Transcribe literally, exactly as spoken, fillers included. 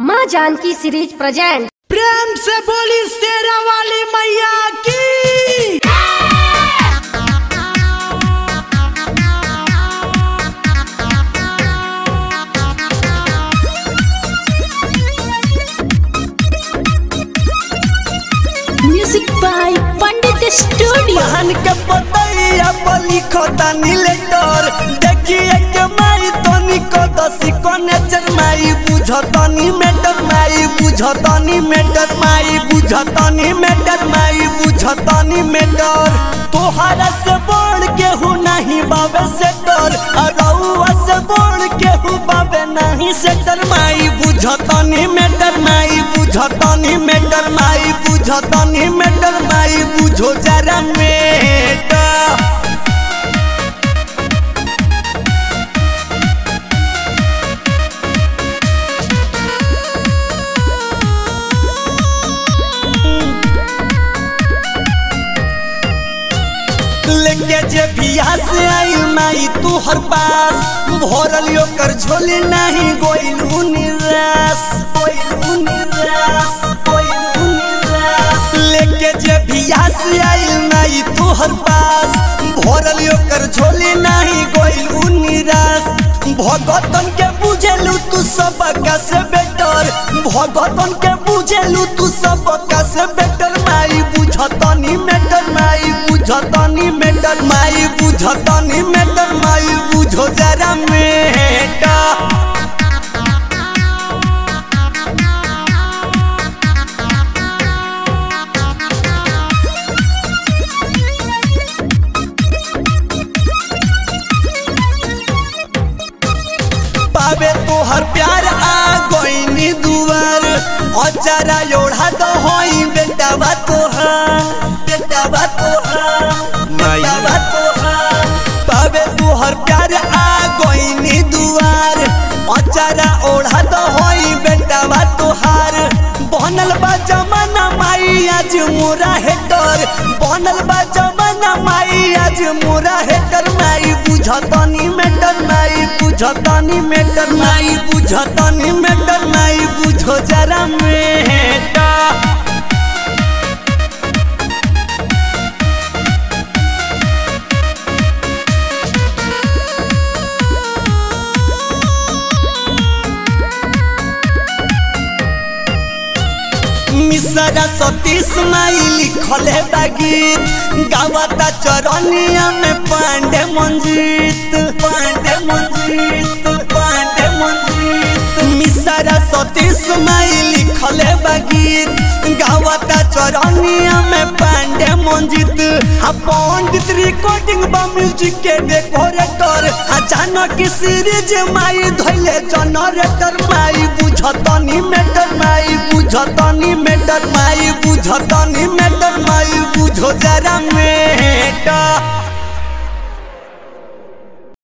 माँ Janaki series present. प्रेम से बोली शेरा वाली मैया की। Music by Pandit studio. बहन के पतैया बलि खोता नीले तोर देखिए के माई तोनी को दसी कोने चरमाई बुझतनी में डरमाई बुझतनी में डरमाई बुझतनी में डरमाई बुझतनी में डर तोहरा से बोल केहू नहीं बाबे से डर अरौआ से बोल केहू बाबे नहीं से डरमाई बुझतनी में डरमाई बुझतनी में डरमाई बुझतनी में डरमाई बुझो जरा में लेके जे बियाह से आई माई तू हर पास भोरलियो कर झोली नहीं गोइल उनिरास गोइल उनिरास गोइल उनिरास लेके जे बियाह से आई माई तू हर पास भोरलियो कर झोली नहीं गोइल उनिरास भगतन के बुझेलू तू सब का से बेटर भगतन के बुझेलू तू सब का से बेटर माई बुझतनी में डरमाई बुझतनी में डरमाई बुझतनी में डरमाई बुझो जरा मेटा पावे तो हर प्यार आ गोइनी दुआर अचारा ओढ़ा तो होई बेटा बा तोहरा बेटा बा तोहरा पावे तू हर प्यार आ गोइनी दुआर अचारा ओढ़ा तो होई बेटा बा तोहार बनल बा जमाना माई आज मोरा है डर बनल बा जमाना माई आज मोरा है डर माई बुझतनी में डरमाई बुझतनी में डरमाई बुझतनी में डरमाई बुझो जरा मेटा मिसरा सतीश माई लिखले बागीत गावता चरनिया में पांडे मंजीत पांडे मंजीत पांडे मंजीत मिसरा सतीश माई लिखले बागीत गावता चरनिया में पांडे मंजीत आ पंडित रिकॉर्डिंग बा म्यूजिक के डेकोरेटर आ जानकी सीरीज माई धोइले जनरेटर माई बुझतनी में डरमाई बुझतनी में डरमाई बुझतनी में डरमाई बुझो जरा मेटा